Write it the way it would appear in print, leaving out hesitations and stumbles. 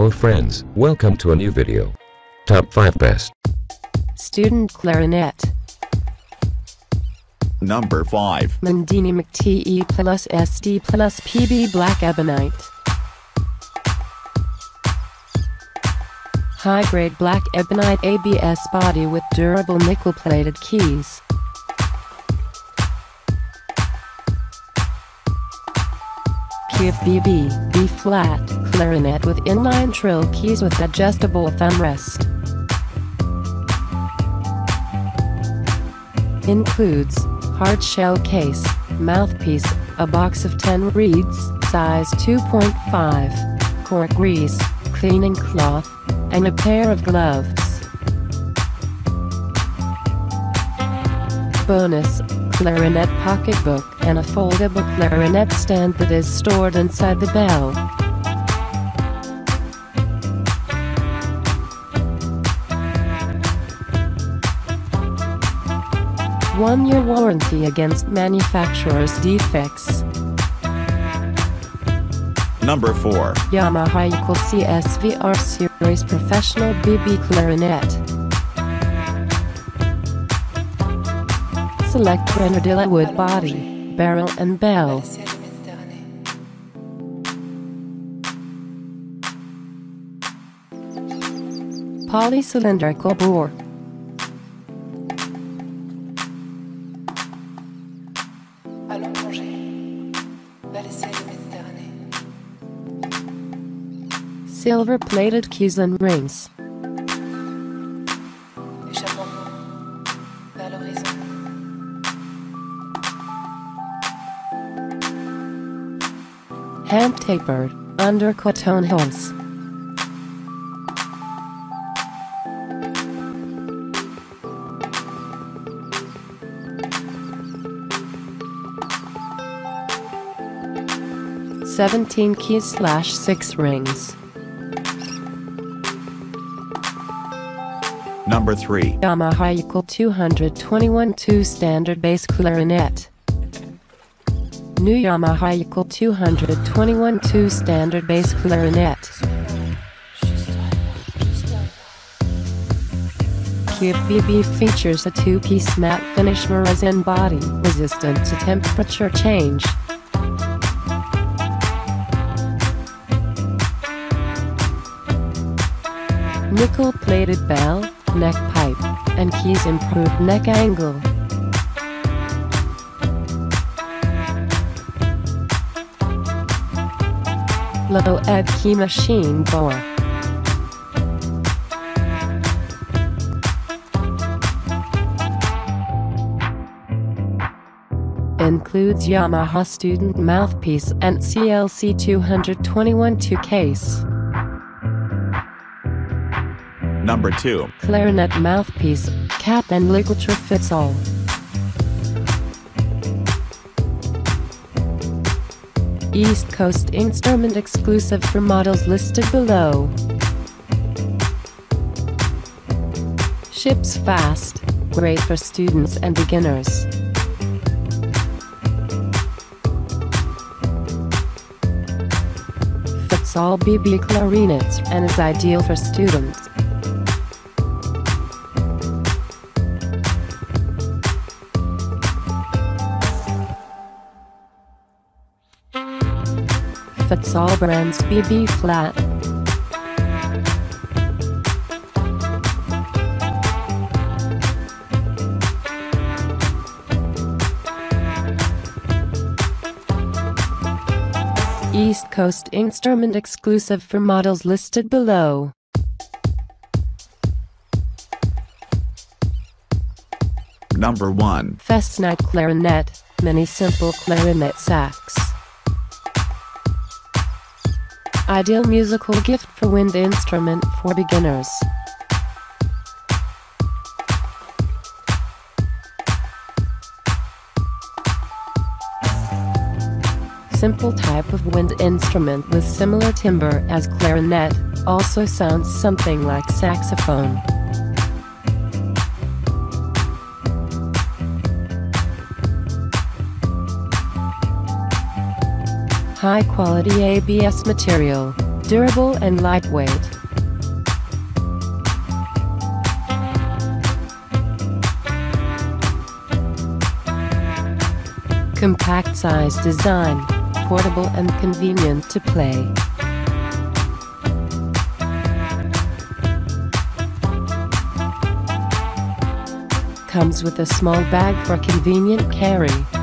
Hello friends, welcome to a new video. Top 5 best student clarinet. Number 5. Mendini MCT plus SD plus PB Black Ebonite. High-grade black ebonite ABS body with durable nickel-plated keys. QFBB, B-flat, clarinet with inline trill keys with adjustable thumb rest. Includes hard shell case, mouthpiece, a box of 10 reeds, size 2.5, cork grease, cleaning cloth, and a pair of gloves. Bonus, clarinet pocketbook and a foldable clarinet stand that is stored inside the bell. One-year warranty against manufacturer's defects. Number 4. Yamaha YCL-CSVR Series Professional BB Clarinet. Select grenadilla wood body, barrel and bell. Polycylindrical bore. Silver-plated keys and rings. Hand-tapered, under cotton holes. (17 keys/6 rings). Number 3. Yamaha YCL-2212 Standard Bass Clarinet. New Yamaha YCL-2212 Standard Bass Clarinet. QFBB features a two-piece matte finish resin body, resistant to temperature change. Nickel-plated bell, neck pipe, and keys improved neck angle. Low ebb key machine bore. Includes Yamaha student mouthpiece and YCL-221 case. Number 2. Clarinet mouthpiece, cap and ligature fits all. East Coast Instrument exclusive for models listed below. Ships fast, great for students and beginners. Fits all BB clarinets and is ideal for students. Fits all brands BB flat. East Coast Instrument exclusive for models listed below. Number 1. Festnite clarinet, mini simple clarinet sax. Ideal musical gift for wind instrument for beginners. Simple type of wind instrument with similar timbre as clarinet, also sounds something like saxophone. High-quality ABS material, durable and lightweight. Compact size design, portable and convenient to play. Comes with a small bag for convenient carry.